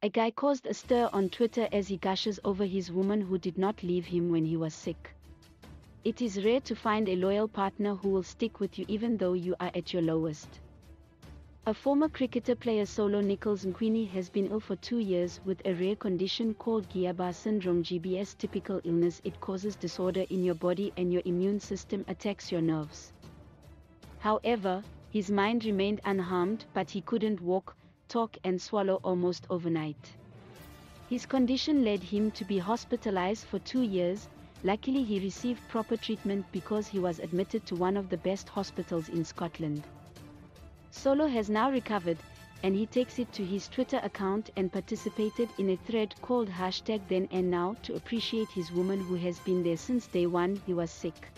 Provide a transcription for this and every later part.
A guy caused a stir on Twitter as he gushes over his woman who did not leave him when he was sick. It is rare to find a loyal partner who will stick with you even though you are at your lowest. A former cricketer player Solo Nichols Nqweni has been ill for 2 years with a rare condition called Guillain-Barré syndrome GBS. Typical illness, it causes disorder in your body and your immune system attacks your nerves. However, his mind remained unharmed, but he couldn't walk, talk and swallow almost overnight. His condition led him to be hospitalized for 2 years. Luckily he received proper treatment because he was admitted to one of the best hospitals in Scotland. Solo has now recovered, and he takes it to his Twitter account and participated in a thread called #ThenAndNow to appreciate his woman who has been there since day one he was sick.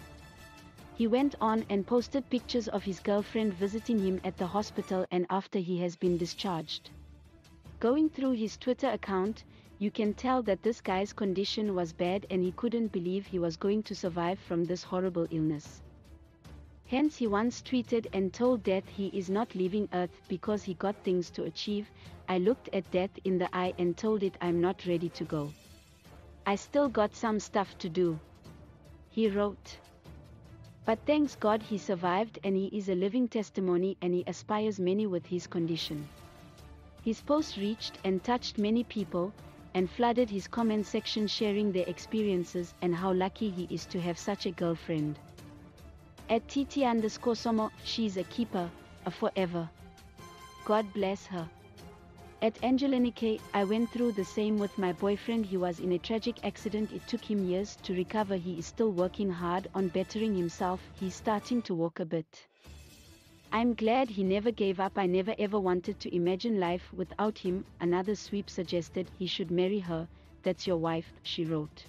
He went on and posted pictures of his girlfriend visiting him at the hospital and after he has been discharged. Going through his Twitter account, you can tell that this guy's condition was bad and he couldn't believe he was going to survive from this horrible illness. Hence he once tweeted and told death he is not leaving earth because he got things to achieve. I looked at death in the eye and told it I'm not ready to go. I still got some stuff to do, he wrote. But thanks God he survived and he is a living testimony and he inspires many with his condition. His post reached and touched many people and flooded his comment section sharing their experiences and how lucky he is to have such a girlfriend. At @TT_Somo, she's a keeper, a forever. God bless her. At @AngelaNike, I went through the same with my boyfriend. He was in a tragic accident. It took him years to recover. He is still working hard on bettering himself. He's starting to walk a bit. I'm glad he never gave up. I never ever wanted to imagine life without him. Another sweep suggested he should marry her. That's your wife, she wrote.